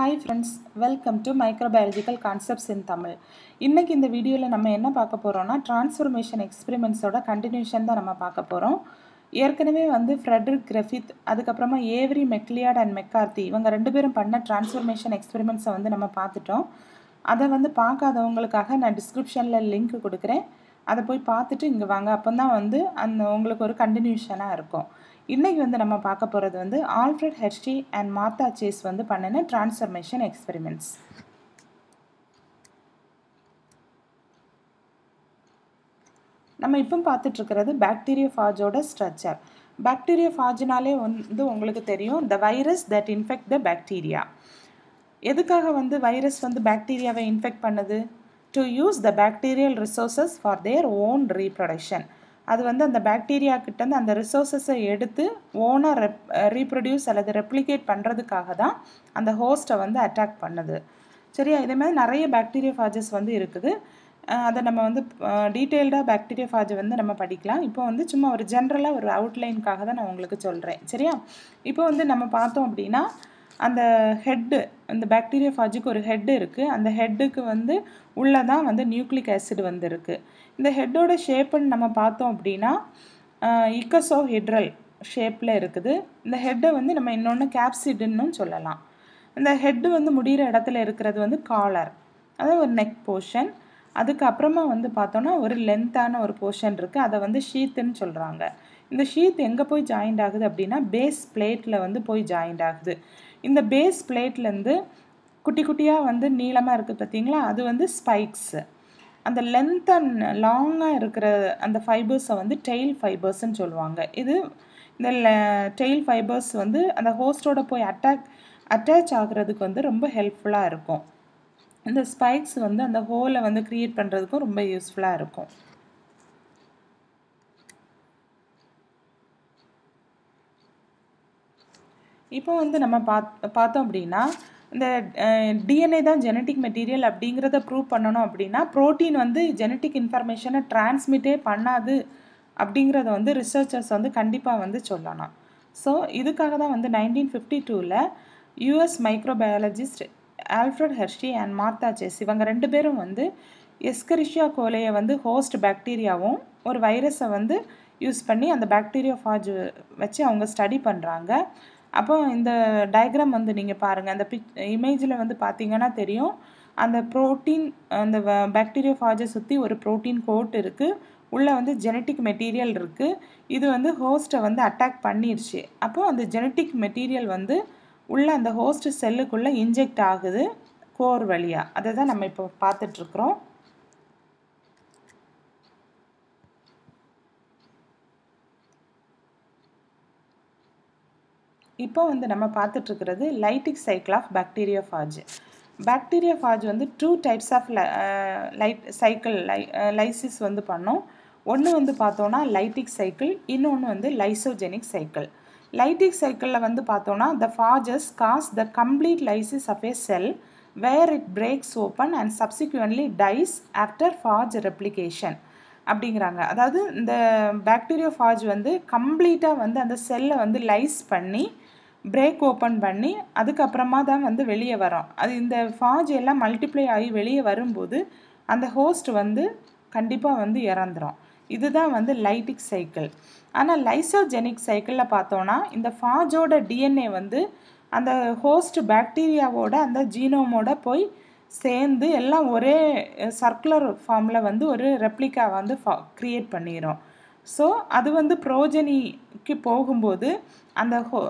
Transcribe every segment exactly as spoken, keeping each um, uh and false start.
Hi friends, welcome to Microbiological Concepts in Tamil. இன்னைக்கு இந்த வீடியோல நம்ம என்ன பார்க்க போறோம்னா டிரான்ஸ்ஃபர்மேஷன் எக்ஸ்பெரிமெண்ட்ஸ் ஓட கண்டினியூஷன் தான் நம்ம பார்க்க போறோம். ஏற்கனவே வந்து ஃப்ரெட்ரிக் கிரிஃபித் அதுக்கு அப்புறமா ஏவரி மெக்லியாட் அண்ட் மெக்கார்த்தி இவங்க ரெண்டு பேரும் பண்ண டிரான்ஸ்ஃபர்மேஷன் எக்ஸ்பெரிமெண்ட்ஸை வந்து நம்ம பார்த்துட்டோம். அதை வந்து பார்க்காதவங்களுக்காக நான் டிஸ்கிரிப்ஷன்ல லிங்க் கொடுக்குறேன். அதை போய் பார்த்துட்டு இங்கே வாங்க, அப்போ தான் வந்து அந்த உங்களுக்கு ஒரு கண்டினியூஷனாக இருக்கும். இன்றைக்கி வந்து நம்ம பார்க்க போகிறது வந்து Alfred Hershey and Martha Chase வந்து பண்ணின டிரான்ஸ்ஃபர்மேஷன் எக்ஸ்பெரிமெண்ட்ஸ். நம்ம இப்போ பார்த்துட்ருக்கிறது பாக்டீரியா ஃபாஜோட ஸ்ட்ரக்சர். பாக்டீரியா ஃபாஜினாலே வந்து உங்களுக்கு தெரியும் the virus that infect the bacteria. எதுக்காக வந்து வைரஸ் வந்து பாக்டீரியாவை இன்ஃபெக்ட் பண்ணுது? to use the bacterial resources for their own reproduction. அது வந்து அந்த பாக்டீரியா கிட்டேருந்து அந்த ரிசோர்ஸஸை எடுத்து ஓனாக ரெப் ரீப்ரொடியூஸ் அல்லது ரெப்ளிகேட் பண்ணுறதுக்காக தான் அந்த ஹோஸ்ட்டை வந்து அட்டாக் பண்ணுது. சரியா? இதே மாதிரி நிறைய பாக்டீரியா ஃபாஜஸ் வந்து இருக்குது. அதை நம்ம வந்து டீட்டெயில்டாக பாக்டீரியா ஃபாஜ் வந்து நம்ம படிக்கலாம். இப்போ வந்து சும்மா ஒரு ஜென்ரலாக ஒரு அவுட்லைனுக்காக தான் நான் உங்களுக்கு சொல்கிறேன். சரியா? இப்போ வந்து நம்ம பார்த்தோம் அப்படின்னா அந்த ஹெட்டு, அந்த பாக்டீரியா ஃபாஜுக்கு ஒரு ஹெட்டு இருக்குது. அந்த ஹெட்டுக்கு வந்து உள்ளே தான் வந்து நியூக்ளிக் ஆசிட் வந்து இருக்குது. இந்த ஹெட்டோட ஷேப்புன்னு நம்ம பார்த்தோம் அப்படின்னா இக்கசோ ஹெட்ரல் ஷேப்பில் இருக்குது. இந்த ஹெட்டை வந்து நம்ம இன்னொன்று கேப்சிடுன்னு சொல்லலாம். இந்த ஹெட்டு வந்து முடிகிற இடத்துல இருக்கிறது வந்து காலர், அதாவது ஒரு நெக் போர்ஷன். அதுக்கப்புறமா வந்து பார்த்தோன்னா ஒரு லென்த்தான ஒரு போர்ஷன் இருக்குது, அதை வந்து ஷீத்துன்னு சொல்கிறாங்க. இந்த ஷீத் எங்கே போய் ஜாயிண்ட் ஆகுது அப்படின்னா பேஸ் பிளேட்டில் வந்து போய் ஜாயிண்ட் ஆகுது. இந்த பேஸ் பிளேட்லேருந்து குட்டி குட்டியாக வந்து நீளமாக இருக்குது பார்த்திங்களா, அது வந்து ஸ்பைக்ஸு. அந்த லென்த் அண்ட் லாங்காக இருக்கிற அந்த ஃபைபர்ஸை வந்து டெயில் ஃபைபர்ஸ்ன்னு சொல்லுவாங்க. இது இந்த டெயில் ஃபைபர்ஸ் வந்து அந்த ஹோஸ்டோட போய் அட்டாக் அட்டாச் ஆகுறதுக்கு வந்து ரொம்ப ஹெல்ப்ஃபுல்லாக இருக்கும். இந்த ஸ்பைக்ஸ் வந்து அந்த ஹோலை வந்து க்ரியேட் பண்ணுறதுக்கும் ரொம்ப யூஸ்ஃபுல்லாக இருக்கும். இப்போ வந்து நம்ம பாத் பார்த்தோம் அப்படின்னா இந்த டிஎன்ஏ தான் ஜெனட்டிக் மெட்டீரியல் அப்படிங்கிறத ப்ரூவ் பண்ணணும் அப்படின்னா ப்ரோட்டீன் வந்து ஜெனட்டிக் இன்ஃபர்மேஷனை டிரான்ஸ்மிட்டே பண்ணாது அப்படிங்கிறத வந்து ரிசர்ச்சர்ஸ் வந்து கண்டிப்பாக வந்து சொல்லணும். ஸோ இதுக்காக தான் வந்து நைன்டீன் ஃபிஃப்டி டூவில் US microbiologist Alfred Hershey and Martha Chase இவங்க ரெண்டு பேரும் வந்து எஸ்கரிஷியா கோலையை வந்து ஹோஸ்ட் பாக்டீரியாவும் ஒரு வைரஸை வந்து யூஸ் பண்ணி அந்த பாக்டீரியா ஃபாஜ் வச்சு அவங்க ஸ்டடி பண்ணுறாங்க. அப்போ இந்த டயக்ராம் வந்து நீங்கள் பாருங்கள், அந்த பிக் இமேஜில் வந்து பார்த்தீங்கன்னா தெரியும் அந்த ப்ரோட்டீன், அந்த பாக்டீரியா ஃபாஜை சுற்றி ஒரு ப்ரோட்டீன் கோட் இருக்குது, உள்ளே வந்து ஜெனட்டிக் மெட்டீரியல் இருக்குது. இது வந்து ஹோஸ்ட்டை வந்து அட்டாக் பண்ணிடுச்சு. அப்போது அந்த ஜெனட்டிக் மெட்டீரியல் வந்து உள்ளே அந்த ஹோஸ்ட் செல்லுக்குள்ளே இன்ஜெக்ட் ஆகுது கோர் வழியாக. அதை தான் நம்ம இப்போ பார்த்துட்ருக்குறோம். இப்போ வந்து நம்ம பார்த்துட்ருக்கிறது lytic cycle of bacteria phage. Bacteria phage வந்து two types of light cycle லை லைசிஸ் வந்து பண்ணோம். ஒன்று வந்து பார்த்தோன்னா லைட்டிக் சைக்கிள், இன்னொன்று வந்து லைசோஜெனிக் சைக்கிள். லைட்டிக் சைக்கிளில் வந்து பார்த்தோன்னா the phages cause the complete lysis of a cell where it breaks open and subsequently dies after phage replication அப்படிங்கிறாங்க. அதாவது இந்த பாக்டீரியா ஃபாஜ் வந்து கம்ப்ளீட்டாக வந்து அந்த செல்லை வந்து லைஸ் பண்ணி பிரேக் ஓப்பன் பண்ணி அதுக்கப்புறமா தான் வந்து வெளியே வரும். அது இந்த ஃபாஜ் எல்லாம் மல்டிப்ளை ஆகி வெளியே வரும்போது அந்த ஹோஸ்ட் வந்து கண்டிப்பாக வந்து இறந்துடும். இதுதான் வந்து லைட்டிக் சைக்கிள். ஆனால் லைசோஜெனிக் சைக்கிளில் பார்த்தோன்னா இந்த ஃபாஜோட டிஎன்ஏ வந்து அந்த ஹோஸ்ட் பாக்டீரியாவோட அந்த ஜீனோமோட போய் சேர்ந்து எல்லாம் ஒரே சர்க்குலர் ஃபார்மில் வந்து ஒரு ரெப்ளிகா வந்து ஃபா க்ரியேட் பண்ணிடும். ஸோ அது வந்து ப்ரோஜனிக்கு போகும்போது அந்த ஹோ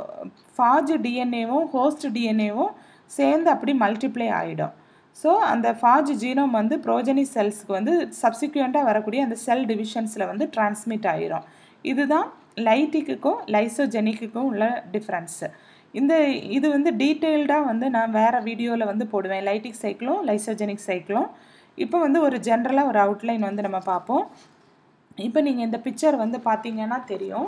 ஃபாஜ் டிஎன்ஏவும் ஹோஸ்ட் டிஎன்ஏவும் சேர்ந்து அப்படி மல்டிப்ளை ஆகிடும். ஸோ அந்த ஃபாஜ் ஜீனோம் வந்து ப்ரோஜனி செல்ஸுக்கு வந்து சப்சிக்வெண்ட்டாக வரக்கூடிய அந்த செல் டிவிஷன்ஸில் வந்து டிரான்ஸ்மிட் ஆகிடும். இதுதான் லைட்டிக்குக்கும் லைசோஜெனிக்குக்கும் உள்ள டிஃப்ரென்ஸு. இந்த இது வந்து டீட்டெயில்டாக வந்து நான் வேறு வீடியோவில் வந்து போடுவேன், லைட்டிக் சைக்கிளும் லைசோஜெனிக் சைக்கிளும். இப்போ வந்து ஒரு ஜென்ரலாக ஒரு அவுட்லைன் வந்து நம்ம பார்ப்போம். இப்போ நீங்கள் இந்த பிக்சர் வந்து பார்த்தீங்கன்னா தெரியும்.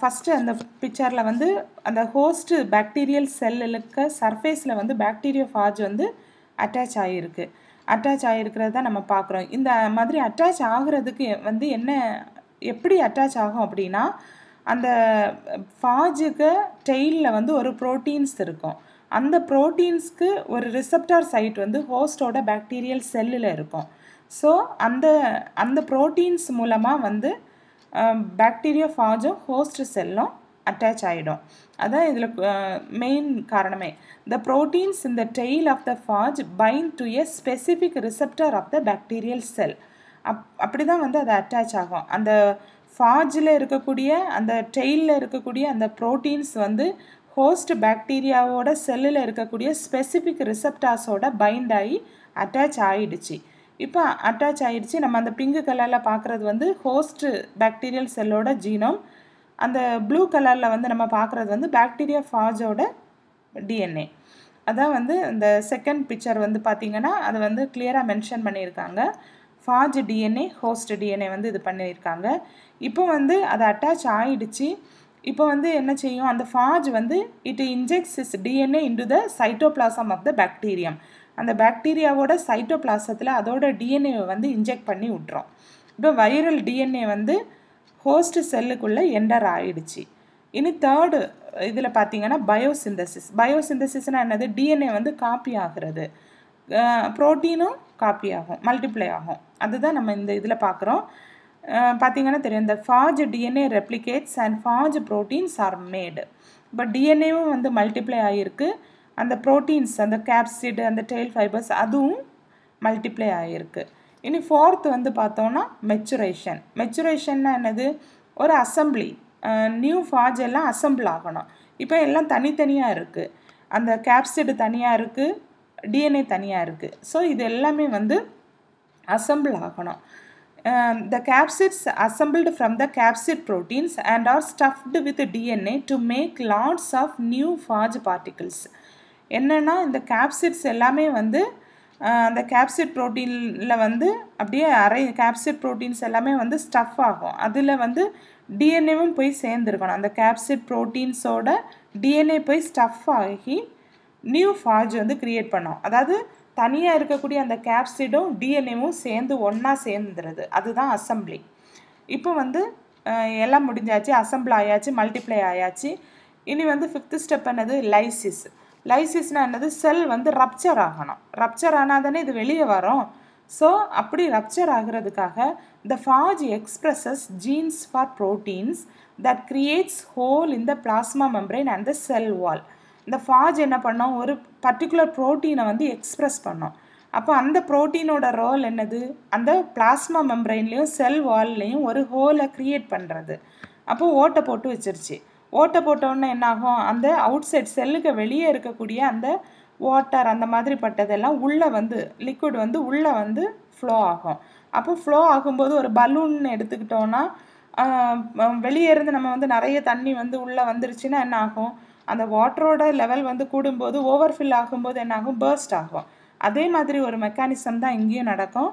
ஃபஸ்ட்டு அந்த பிக்சரில் வந்து அந்த ஹோஸ்ட்டு பாக்டீரியல் செல்லுக்கு சர்ஃபேஸில் வந்து பாக்டீரியா ஃபாஜ் வந்து அட்டாச் ஆகியிருக்கு. அட்டாச் ஆகியிருக்கிறத நம்ம பார்க்குறோம். இந்த மாதிரி அட்டாச் ஆகிறதுக்கு வந்து என்ன எப்படி அட்டாச் ஆகும் அப்படின்னா அந்த ஃபாஜுக்கு டெயிலில் வந்து ஒரு ப்ரோட்டீன்ஸ் இருக்கும். அந்த ப்ரோட்டீன்ஸ்க்கு ஒரு ரிசெப்டார் சைட் வந்து ஹோஸ்டோட பாக்டீரியல் செல்லில் இருக்கும். ஸோ அந்த அந்த ப்ரோட்டீன்ஸ் மூலமாக வந்து பாக்டீரியா ஃபாஜும் ஹோஸ்ட் செல்லும் அட்டாச் ஆகிடும். அதான் இதில் மெயின் காரணமே. The proteins in the tail of the phage bind to a specific receptor of the bacterial cell. அப் அப்படி தான் வந்து அது அட்டாச் ஆகும். அந்த ஃபாஜில் இருக்கக்கூடிய அந்த டெயிலில் இருக்கக்கூடிய அந்த ப்ரோட்டீன்ஸ் வந்து ஹோஸ்ட் பாக்டீரியாவோட செல்லில் இருக்கக்கூடிய ஸ்பெசிஃபிக் ரிசெப்டார்ஸோட பைண்ட் ஆகி அட்டாச் ஆகிடுச்சு. இப்போ அட்டாச் ஆகிடுச்சு. நம்ம அந்த பிங்கு கலரில் பார்க்குறது வந்து ஹோஸ்ட் பாக்டீரியல் செல்லோட ஜீனோம், அந்த ப்ளூ கலரில் வந்து நம்ம பார்க்குறது வந்து பாக்டீரியா ஃபாஜோட டிஎன்ஏ. அதான் வந்து இந்த செகண்ட் பிக்சர் வந்து பார்த்திங்கன்னா அது வந்து கிளியராக மென்ஷன் பண்ணியிருக்காங்க. ஃபாஜ் டிஎன்ஏ, ஹோஸ்ட் டிஎன்ஏ வந்து இது பண்ணியிருக்காங்க. இப்போ வந்து அது அட்டாச் ஆகிடுச்சு. இப்போ வந்து என்ன செய்யும் அந்த ஃபாஜ் வந்து it injects is DNA into the cytoplasm of the bacterium. அந்த பாக்டீரியாவோட சைட்டோபிளாசத்தில் அதோட டிஎன்ஏவை வந்து இன்ஜெக்ட் பண்ணி விட்றோம். இப்போ வைரல் டிஎன்ஏ வந்து ஹோஸ்ட் செல்லுக்குள்ளே என்டர் ஆகிடுச்சு. இனி தேர்டு இதில் பார்த்திங்கன்னா பயோசிந்தசிஸ். பயோசிந்தசிஸ்னால் என்னது? டிஎன்ஏ வந்து காப்பி ஆகிறது, ப்ரோட்டீனும் காப்பி ஆகும், மல்டிப்ளை ஆகும். அதுதான் நம்ம இந்த இதில் பார்க்குறோம். பார்த்திங்கன்னா தெரியும் இந்த phage DNA replicates and phage proteins are made. இப்போ டிஎன்ஏவும் வந்து மல்டிப்ளை ஆகியிருக்கு, அந்த ப்ரோட்டீன்ஸ் அந்த கேப்சிடு அந்த டெயில் ஃபைபர்ஸ் அதுவும் மல்டிப்ளை ஆகியிருக்கு. இனி ஃபோர்த்து வந்து பார்த்தோன்னா மெச்சுரேஷன். மெச்சுரேஷன்னா என்னது? ஒரு அசம்பிளி, நியூ ஃபாஜ் எல்லாம் அசம்பிள் ஆகணும். இப்போ எல்லாம் தனித்தனியாக இருக்குது, அந்த கேப்சிடு தனியாக இருக்குது, டிஎன்ஏ தனியாக இருக்குது. ஸோ இது எல்லாமே வந்து அசம்பிள் ஆகணும். The capsids assembled from the capsid proteins and are stuffed with D N A to make lots of new phage particles. என்னன்னா இந்த கேப்சிட்ஸ் எல்லாமே வந்து அந்த கேப்சிட் ப்ரோட்டீனில் வந்து அப்படியே அரை கேப்சிட் ப்ரோட்டீன்ஸ் எல்லாமே வந்து ஸ்டஃப் ஆகும். அதில் வந்து டிஎன்ஏவும் போய் சேர்ந்துருக்கணும். அந்த கேப்சிட் ப்ரோட்டீன்ஸோட டிஎன்ஏ போய் ஸ்டஃப் ஆகி நியூ ஃபாஜ் வந்து க்ரியேட் பண்ணோம். அதாவது தனியாக இருக்கக்கூடிய அந்த கேப்சிடும் டிஎன்ஏவும் சேர்ந்து ஒன்றா சேர்ந்துடுறது, அதுதான் அசம்பிளி. இப்போ வந்து எல்லாம் முடிஞ்சாச்சு, அசம்பிள் ஆயாச்சு, மல்டிப்ளை ஆயாச்சு. இனி வந்து ஃபிஃப்த்து ஸ்டெப் என்னது? லைசிஸ். லைசிஸ்னால் என்னது? செல் வந்து ரப்சர் ஆகணும். ரப்சர் ஆனால் தானே இது வெளியே வரும். ஸோ அப்படி ரப்சர் ஆகிறதுக்காக the phage expresses genes for proteins that creates hole in the plasma membrane and the cell wall. இந்த ஃபாஜ் என்ன பண்ணோம்? ஒரு பர்டிகுலர் ப்ரோட்டீனை வந்து எக்ஸ்ப்ரெஸ் பண்ணோம். அப்போ அந்த ப்ரோட்டீனோட ரோல் என்னது? அந்த பிளாஸ்மா மெம்பரைன்லேயும் செல் வால்லையும் ஒரு ஹோலை க்ரியேட் பண்ணுறது. அப்போது ஓட்டை போட்டு வச்சிருச்சு. ஓட்டை போட்டோன்னே என்னாகும்? அந்த அவுட் சைட் செல்லுக்கு வெளியே இருக்கக்கூடிய அந்த வாட்டர் அந்த மாதிரி பட்டதெல்லாம் உள்ளே வந்து லிக்விட் வந்து உள்ளே வந்து ஃப்ளோ ஆகும். அப்போ ஃப்ளோ ஆகும்போது ஒரு பலூன் எடுத்துக்கிட்டோன்னா வெளியே இருந்து நம்ம வந்து நிறைய தண்ணி வந்து உள்ளே வந்துருச்சுன்னா என்ன ஆகும்? அந்த வாட்டரோட லெவல் வந்து கூடும்போது ஓவர்ஃபில் ஆகும்போது என்னாகும்? பர்ஸ்ட் ஆகும். அதே மாதிரி ஒரு மெக்கானிசம் தான் இங்கேயும் நடக்கும்.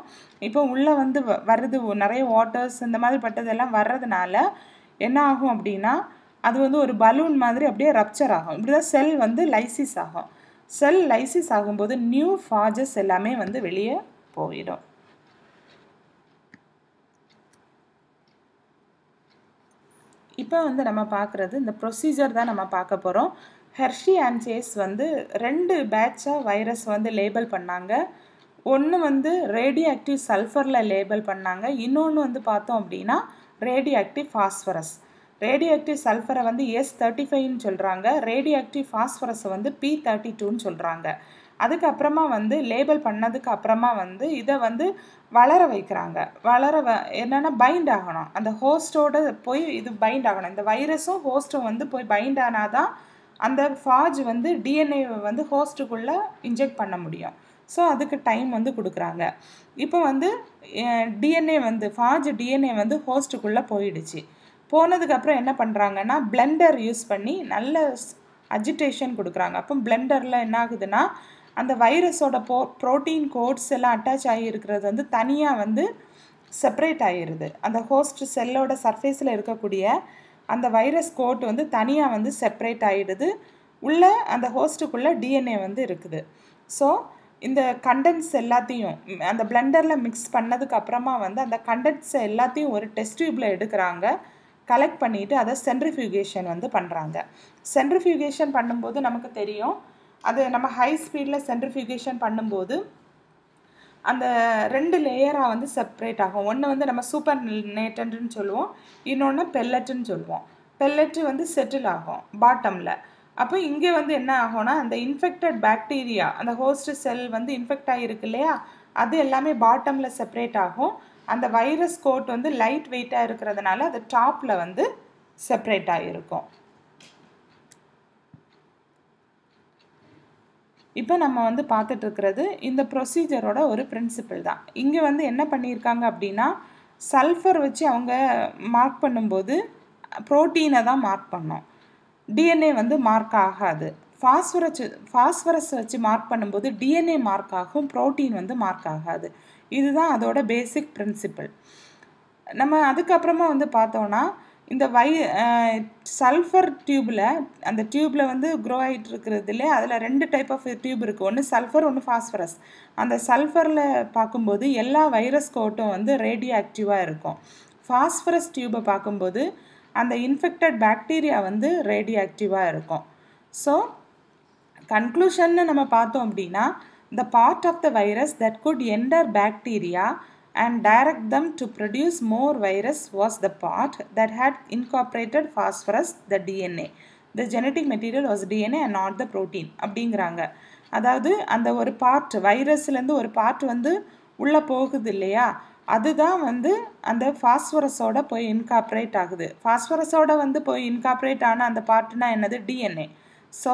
இப்போ உள்ளே வந்து வர்றது நிறைய வாட்டர்ஸ் இந்த மாதிரி பட்டதெல்லாம் வர்றதுனால என்ன ஆகும் அப்படின்னா அது வந்து ஒரு பலூன் மாதிரி அப்படியே ரப்சர் ஆகும். இப்படி தான் செல் வந்து லைசிஸ் ஆகும். செல் லைசிஸ் ஆகும்போது நியூ ஃபாஜஸ் எல்லாமே வந்து வெளியே போயிடும். இப்போ வந்து நம்ம பார்க்குறது இந்த ப்ரொசீஜர் தான் நம்ம பார்க்க போகிறோம். ஹெர்ஷி அண்ட் சேஸ் வந்து ரெண்டு பேட்சாக வைரஸ் வந்து லேபிள் பண்ணாங்க. ஒன்று வந்து ரேடியோ ஆக்டிவ் சல்ஃபரில் லேபிள் பண்ணாங்க, இன்னொன்று வந்து பார்த்தோம் அப்படின்னா radioactive phosphorus. Radioactive சல்ஃபரை வந்து எஸ் தேர்ட்டி ஃபைவ்னு சொல்கிறாங்க, ரேடியோ ஆக்டிவ் ஃபாஸ்பரஸை வந்து பி தேர்ட்டி டூன்னு சொல்கிறாங்க. அதுக்கப்புறமா வந்து லேபிள் பண்ணதுக்கு அப்புறமா வந்து இதை வந்து வளர வைக்கிறாங்க. வளர வ என்னென்னா பைண்ட் ஆகணும், அந்த ஹோஸ்டோட போய் இது பைண்ட் ஆகணும். இந்த வைரஸும் ஹோஸ்ட்டும் வந்து போய் பைண்ட் ஆனால் தான் அந்த ஃபாஜ் வந்து டிஎன்ஏவை வந்து ஹோஸ்ட்டுக்குள்ளே இன்ஜெக்ட் பண்ண முடியும். ஸோ அதுக்கு டைம் வந்து கொடுக்குறாங்க. இப்போ வந்து டிஎன்ஏ வந்து ஃபாஜ் டிஎன்ஏ வந்து ஹோஸ்ட்டுக்குள்ளே போயிடுச்சு. போனதுக்கப்புறம் என்ன பண்ணுறாங்கன்னா பிளெண்டர் யூஸ் பண்ணி நல்ல அஜிடேஷன் கொடுக்குறாங்க. அப்போ பிளெண்டரில் என்ன ஆகுதுன்னா அந்த வைரஸோட போ ப்ரோட்டீன் கோட்ஸ் எல்லாம் அட்டாச் ஆகியிருக்கிறது வந்து தனியாக வந்து செப்பரேட் ஆகிடுது. அந்த ஹோஸ்ட் செல்லோட சர்ஃபேஸில் இருக்கக்கூடிய அந்த வைரஸ் கோட் வந்து தனியாக வந்து செப்பரேட் ஆகிடுது. உள்ளே அந்த ஹோஸ்ட்டுக்குள்ளே டிஎன்ஏ வந்து இருக்குது. ஸோ இந்த கண்டென்ஸ் எல்லாத்தையும் அந்த பிளெண்டரில் மிக்ஸ் பண்ணதுக்கு அப்புறமா வந்து அந்த கண்டென்ஸை எல்லாத்தையும் ஒரு டெஸ்ட் டியூப்பில் எடுக்கிறாங்க, கலெக்ட் பண்ணிவிட்டு அதை சென்ட்ரிஃபியூகேஷன் வந்து பண்ணுறாங்க. சென்ட்ரிஃபியூகேஷன் பண்ணும்போது நமக்கு தெரியும் அது நம்ம ஹை ஸ்பீடில் சென்ட்ரிஃபியூகேஷன் பண்ணும்போது அந்த ரெண்டு லேயராக வந்து செப்பரேட் ஆகும். ஒன்று வந்து நம்ம சூப்பர் நேட்டன்ட்னு சொல்லுவோம், இன்னொன்று பெல்லட்டுன்னு சொல்லுவோம். பெல்லட்டு வந்து செட்டில் ஆகும் பாட்டமில். அப்போ இங்கே வந்து என்ன ஆகும்னா, அந்த இன்ஃபெக்டட் பாக்டீரியா, அந்த ஹோஸ்ட் செல் வந்து இன்ஃபெக்ட் ஆகிருக்கு இல்லையா, அது எல்லாமே பாட்டமில் செப்பரேட் ஆகும். அந்த வைரஸ் கோட் வந்து லைட் வெயிட்டாக இருக்கிறதுனால அது டாப்பில் வந்து செப்பரேட் ஆகிருக்கும். இப்போ நம்ம வந்து பார்த்துட்டு இருக்கிறது இந்த ப்ரொசீஜரோட ஒரு பிரின்சிபிள் தான். இங்கே வந்து என்ன பண்ணியிருக்காங்க அப்படின்னா, சல்ஃபர் வச்சு அவங்க மார்க் பண்ணும்போது புரோட்டீனை தான் மார்க் பண்ணோம், டிஎன்ஏ வந்து மார்க் ஆகாது. ஃபாஸ்பரஸ் ஃபாஸ்பரஸ் வச்சு மார்க் பண்ணும்போது டிஎன்ஏ மார்க் ஆகும், புரோட்டீன் வந்து மார்க் ஆகாது. இதுதான் அதோட பேசிக் பிரின்சிபிள். நம்ம அதுக்கப்புறமா வந்து பார்த்தோன்னா, இந்த வை சல்ஃபர் டியூப்பில், அந்த டியூப்பில் வந்து க்ரோ ஆகிட்டு இருக்கிறது இல்லையா, அதில் ரெண்டு டைப் ஆஃப் டியூப் இருக்குது, ஒன்று சல்ஃபர் ஒன்று ஃபாஸ்பரஸ். அந்த சல்ஃபரில் பார்க்கும்போது எல்லா வைரஸ் கோட்டும் வந்து ரேடியோ ஆக்டிவாக இருக்கும். ஃபாஸ்பரஸ் டியூப்பை பார்க்கும்போது அந்த இன்ஃபெக்டட் பாக்டீரியா வந்து ரேடியோ ஆக்டிவாக இருக்கும். ஸோ கன்க்ளூஷன்னு நம்ம பார்த்தோம் அப்படின்னா, the part of the virus that could enter bacteria and direct them to produce more virus was the part that had incorporated phosphorus, the D N A. The genetic material was D N A and not the protein அப்படிங்கிறாங்க. அதாவது அந்த ஒரு part, வைரஸ்லேருந்து ஒரு part வந்து உள்ளே போகுது இல்லையா, அதுதான் வந்து அந்த ஃபாஸ்பரஸோட போய் இன்கார்பரேட் ஆகுது. ஃபாஸ்பரஸோட வந்து போய் இன்கார்பரேட் ஆன அந்த பார்ட்னா என்னது, டிஎன்ஏ. ஸோ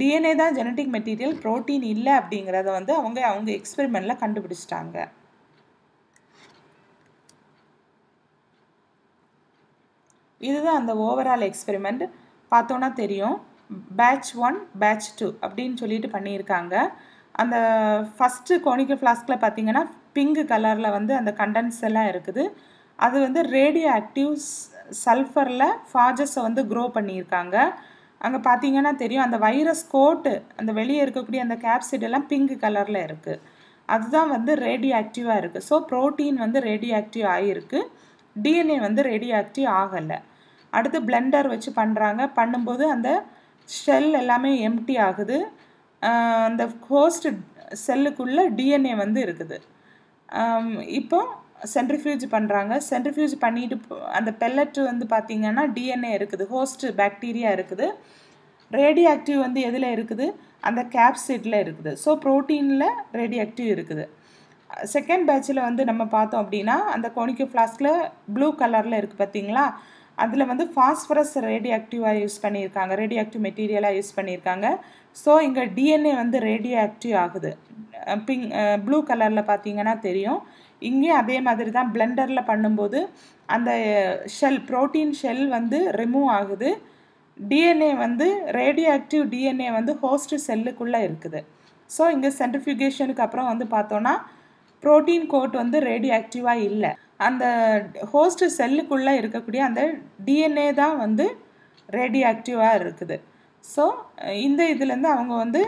டிஎன்ஏ தான் ஜெனட்டிக் மெட்டீரியல், புரோட்டீன் இல்லை அப்படிங்கிறத வந்து அவங்க அவங்க எக்ஸ்பெரிமெண்ட்டில் கண்டுபிடிச்சிட்டாங்க. இதுதான் அந்த ஓவரால் எக்ஸ்பெரிமெண்ட். பார்த்தோன்னா தெரியும், பேட்ச் ஒன் பேட்ச் டூ அப்படின்னு சொல்லிட்டு பண்ணியிருக்காங்க. அந்த ஃபஸ்ட்டு கோனிக்கல் ஃப்ளாஸ்கில் பார்த்தீங்கன்னா பிங்க் கலரில் வந்து அந்த கண்டென்ஸ் எல்லாம் இருக்குது. அது வந்து ரேடியோ ஆக்டிவ் சல்ஃபரில் ஃபாஜஸை வந்து க்ரோ பண்ணியிருக்காங்க. அங்கே பார்த்தீங்கன்னா தெரியும், அந்த வைரஸ் கோட்டு, அந்த வெளியே இருக்கக்கூடிய அந்த கேப்சிட் எல்லாம் பிங்க் கலரில் இருக்குது. அதுதான் வந்து ரேடியோ ஆக்டிவாக இருக்குது. ஸோ ப்ரோட்டீன் வந்து ரேடியோ ஆக்டிவ் ஆகிருக்கு, டிஎன்ஏ வந்து ரேடியோ ஆக்டிவ் ஆகலை. அடுத்து பிளெண்டர் வச்சு பண்ணுறாங்க. பண்ணும்போது அந்த ஷெல் எல்லாமே எம்டி ஆகுது. அந்த ஹோஸ்ட் செல்லுக்குள்ளே டிஎன்ஏ வந்து இருக்குது. இப்போ சென்ட்ரிஃப்யூஜ் பண்ணுறாங்க. சென்ட்ரிஃப்யூஜ் பண்ணிட்டு அந்த பெல்லட்டு வந்து பார்த்திங்கன்னா டிஎன்ஏ இருக்குது, ஹோஸ்ட்டு பாக்டீரியா இருக்குது. ரேடியோ ஆக்டிவ் வந்து எதில் இருக்குது, அந்த கேப்சிட்டில் இருக்குது. ஸோ ப்ரோட்டீனில் ரேடியோ ஆக்டிவ் இருக்குது. செகண்ட் பேட்சில் வந்து நம்ம பார்த்தோம் அப்படின்னா, அந்த கோனிக்கு ஃப்ளாஸ்கில் ப்ளூ கலரில் இருக்குது பார்த்தீங்களா, அதில் வந்து ஃபாஸ்பரஸ் ரேடியோ ஆக்டிவாக யூஸ் பண்ணியிருக்காங்க, ரேடியோ ஆக்டிவ் மெட்டீரியலாக யூஸ் பண்ணியிருக்காங்க. ஸோ இங்கே டிஎன்ஏ வந்து ரேடியோ ஆக்டிவ் ஆகுது, பிங்க் ப்ளூ கலரில் பார்த்தீங்கன்னா தெரியும். இங்கே அதே மாதிரி தான் பிளெண்டரில் பண்ணும்போது அந்த ஷெல், ப்ரோட்டீன் ஷெல் வந்து ரிமூவ் ஆகுது. டிஎன்ஏ வந்து ரேடியோ ஆக்டிவ் டிஎன்ஏ வந்து ஹோஸ்ட் செல்லுக்குள்ளே இருக்குது. ஸோ இங்கே சென்ட்ரிஃபியூகேஷனுக்கு அப்புறம் வந்து பார்த்தோன்னா, ப்ரோட்டீன் கோட் வந்து ரேடியோ ஆக்டிவாக இல்லை, அந்த ஹோஸ்ட் செல்லுக்குள்ளே இருக்கக்கூடிய அந்த டிஎன்ஏ தான் வந்து ரேடியோ ஆக்டிவாக இருக்குது. ஸோ இந்த இதுலேருந்து அவங்க வந்து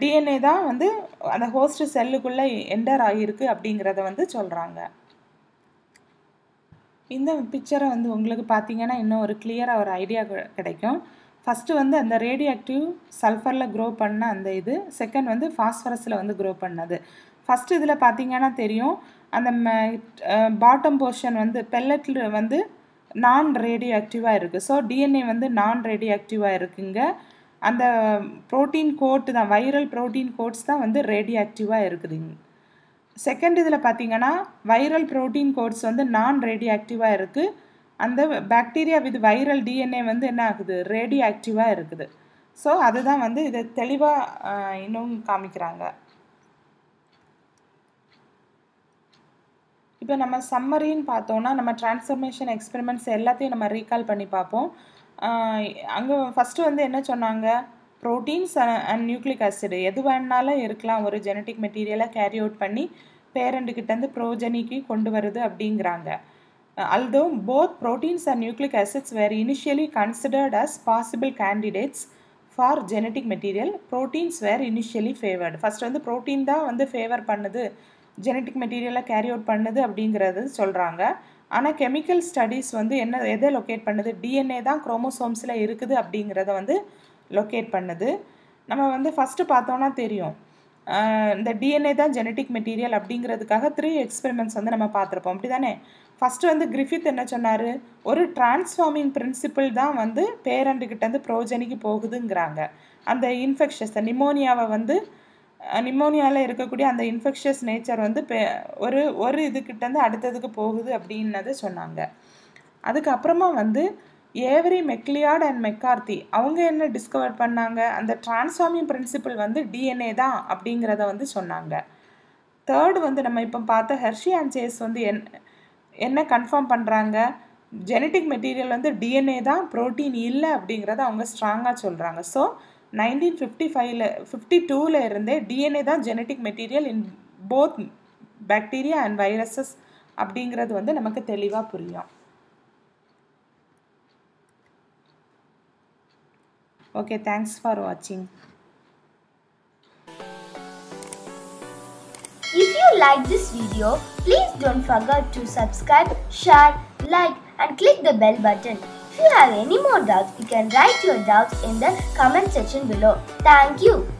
டிஎன்ஏ தான் வந்து அந்த ஹோஸ்ட் செல்லுக்குள்ளே என்டர் ஆகியிருக்கு அப்படிங்கிறத வந்து சொல்கிறாங்க. இந்த பிக்சரை வந்து உங்களுக்கு பார்த்தீங்கன்னா இன்னும் ஒரு கிளியராக ஒரு ஐடியா கிடைக்கும். ஃபஸ்ட்டு வந்து அந்த ரேடியோ ஆக்டிவ் சல்ஃபரில் க்ரோ பண்ண அந்த இது, செகண்ட் வந்து ஃபாஸ்பரஸில் வந்து க்ரோ பண்ணது. ஃபஸ்ட்டு இதில் பார்த்தீங்கன்னா தெரியும், அந்த பாட்டம் போர்ஷன் வந்து பெல்லட்டில் வந்து நான் ரேடியோ ஆக்டிவாக இருக்குது. ஸோ டிஎன்ஏ வந்து நான் ரேடியோ ஆக்டிவாக இருக்குங்க. அந்த ப்ரோட்டீன் கோட்டு தான், வைரல் ப்ரோட்டீன் கோட்ஸ் தான் வந்து ரேடியோ ஆக்டிவாக இருக்குதுங்க. செகண்ட் இதில் பார்த்தீங்கன்னா வைரல் ப்ரோட்டீன் கோட்ஸ் வந்து நான் ரேடியோ ஆக்டிவாக இருக்குது. அந்த பாக்டீரியா வித் வைரல் டிஎன்ஏ வந்து என்ன ஆகுது, ரேடியோ ஆக்டிவாக இருக்குது. ஸோ அதுதான் வந்து இதை தெளிவாக இன்னும் காமிக்கிறாங்க. இப்போ நம்ம சம்மரின்னு பார்த்தோன்னா, நம்ம டிரான்ஸ்ஃபர்மேஷன் எக்ஸ்பெரிமெண்ட்ஸ் எல்லாத்தையும் நம்ம ரீகால் பண்ணி பார்ப்போம். அங்கே ஃபஸ்ட்டு வந்து என்ன சொன்னாங்க, ப்ரோட்டீன்ஸ் அண்ட் நியூக்ளிக் ஆசிட் எது வேணாலும் இருக்கலாம், ஒரு ஜெனட்டிக் மெட்டீரியலை கேரி அவுட் பண்ணி பேரண்ட்டுக்கிட்டேருந்து ப்ரோஜனிக்கு கொண்டு வருது அப்படிங்கிறாங்க. Although both proteins and nucleic acids were initially considered as possible candidates for genetic material, proteins were initially favoured. First வந்து ப்ரோட்டீன் தான் வந்து ஃபேவர் பண்ணுது, ஜெனட்டிக் மெட்டீரியலை கேரி அவுட் பண்ணுது அப்படிங்கிறது சொல்கிறாங்க. ஆனால் கெமிக்கல் ஸ்டடீஸ் வந்து என்ன, எதை லொக்கேட் பண்ணுது, டிஎன்ஏ தான் குரோமோசோம்ஸில் இருக்குது அப்படிங்கிறத வந்து லொக்கேட் பண்ணுது. நம்ம வந்து ஃபர்ஸ்ட் பார்த்தோம்னா தெரியும் இந்த டிஎன்ஏ தான் ஜெனெடிக் மெட்டீரியல் அப்படிங்கிறதுக்காக த்ரீ எக்ஸ்பெரிமெண்ட்ஸ் வந்து நம்ம பார்த்துருப்போம் அப்படி தானே. ஃபஸ்ட்டு வந்து கிரிஃபித் என்ன சொன்னார், ஒரு டிரான்ஸ்ஃபார்மிங் பிரின்சிபிள் தான் வந்து பேரண்ட்டுக்கிட்டேருந்து ப்ரோஜனிக்கு போகுதுங்கிறாங்க. அந்த இன்ஃபெக்ஷஸ் நிமோனியாவை வந்து நிமோனியாவில் இருக்கக்கூடிய அந்த இன்ஃபெக்ஷஸ் நேச்சர் வந்து பே ஒரு ஒரு இதுக்கிட்டேருந்து அடுத்ததுக்கு போகுது அப்படின்னதை சொன்னாங்க. அதுக்கப்புறமா வந்து ஏவரி மெக்லியாட் அண்ட் மெக்கார்த்தி அவங்க என்ன டிஸ்கவர் பண்ணாங்க, அந்த டிரான்ஸ்ஃபார்மிங் பிரின்சிபிள் வந்து டிஎன்ஏ தான் அப்படிங்கிறத வந்து சொன்னாங்க. தேர்டு வந்து நம்ம இப்போ பார்த்த ஹெர்ஷி அண்ட் சேஸ் வந்து என் என்ன கன்ஃபார்ம் பண்ணுறாங்க, ஜெனட்டிக் மெட்டீரியல் வந்து டிஎன்ஏ தான், ப்ரோட்டீன் இல்லை அப்படிங்கிறத அவங்க ஸ்ட்ராங்காக சொல்கிறாங்க. ஸோ நைன்டீன் ஃபிஃப்டி ஃபைவ்ல ஃபிஃப்டி டூவில் இருந்தே டிஎன்ஏ தான் genetic material in both bacteria and viruses அப்படிங்கிறது வந்து நமக்கு தெளிவாக புரியும். Okay, thanks for watching. If you like this video, please don't forget to subscribe, share, like and click the bell button. If you have any more doubts, you can write your doubts in the comment section below. Thank you.